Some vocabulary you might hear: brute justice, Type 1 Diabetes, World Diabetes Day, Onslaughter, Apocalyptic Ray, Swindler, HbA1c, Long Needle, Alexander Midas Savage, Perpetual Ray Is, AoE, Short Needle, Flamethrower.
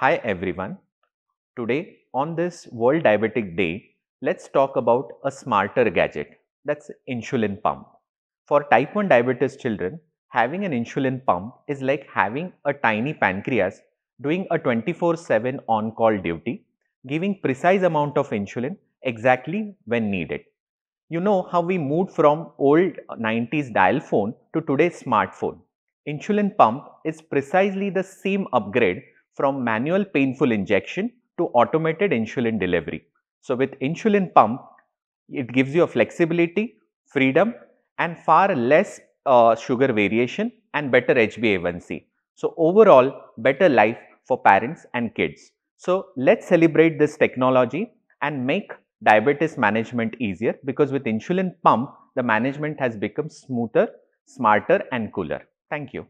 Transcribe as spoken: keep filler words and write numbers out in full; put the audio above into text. Hi everyone, today on this World Diabetic Day, let's talk about a smarter gadget, that's insulin pump. For type one diabetes children, having an insulin pump is like having a tiny pancreas doing a twenty-four seven on-call duty, giving precise amount of insulin exactly when needed. You know how we moved from old nineties dial phone to today's smartphone. Insulin pump is precisely the same upgrade from manual painful injection to automated insulin delivery. So with insulin pump, it gives you a flexibility, freedom and far less uh, sugar variation and better H b A one C. So overall, better life for parents and kids. So let's celebrate this technology and make diabetes management easier, because with insulin pump, the management has become smoother, smarter and cooler. Thank you.